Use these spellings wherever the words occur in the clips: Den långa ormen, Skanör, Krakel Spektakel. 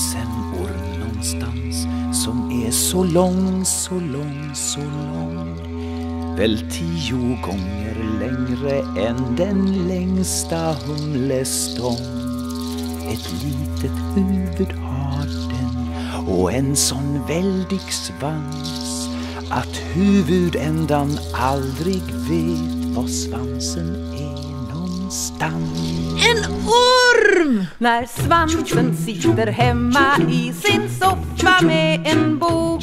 finns en orm någonstans som är så lång, så lång, så lång. Väl 10 gånger längre än den längsta humlestång. Ett litet huvud har den och en sån väldig svans att huvudändan aldrig vet var svansen är någonstans. En orm! När svansen sitter hemma i sin soffa med en bok,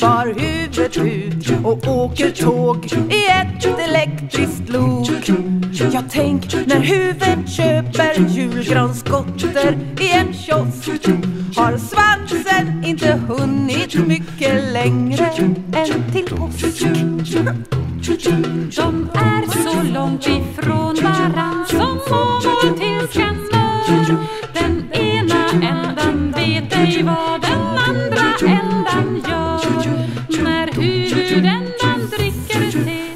far huvudet ut och åker tåg i ett elektriskt lok. Jag tänk när huvudet köper julgranskotter i en kiosk, har svansen inte hunnit mycket längre än till påsk. De är så långt ifrån varann som mål till skanör. Den ena ändan vet ej vad den andra ändan gör. När huvudändan dricker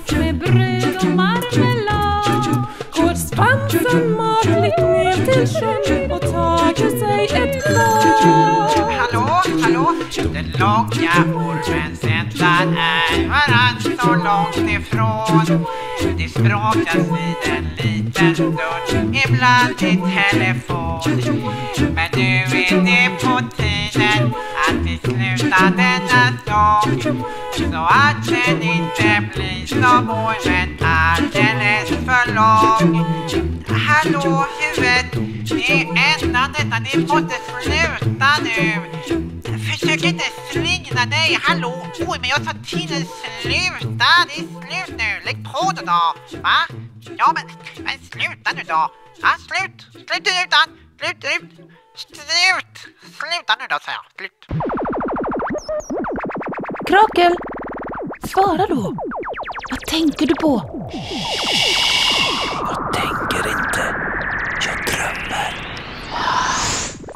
te med bröd och marmelad, går svansen makligt ner till sjön och tar sig ett bad. Hallå, hallå, den långa ormens ändan är varann så långt ifrån. Det språkas vid en liten stund, ibland i telefon. Men nu är det på tiden att vi slutar denna dag, så att den inte blir som ormen alldeles för lång. Hallå huvudet, det är ändan detta, ni måste sluta nu. Försök inte slingna dig, hallå, oj men jag sa till dig, sluta, det är slut nu, lägg på då då, va? Ja men sluta nu då, ja sluta nu då säger jag, slut. Krakel, svara då, vad tänker du på?